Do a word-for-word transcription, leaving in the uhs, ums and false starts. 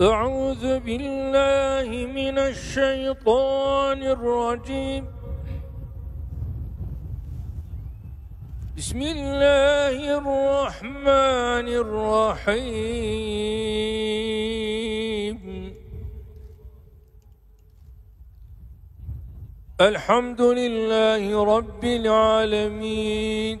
أعوذ بالله من الشيطان الرجيم. بسم الله الرحمن الرحيم. الحمد لله رب العالمين.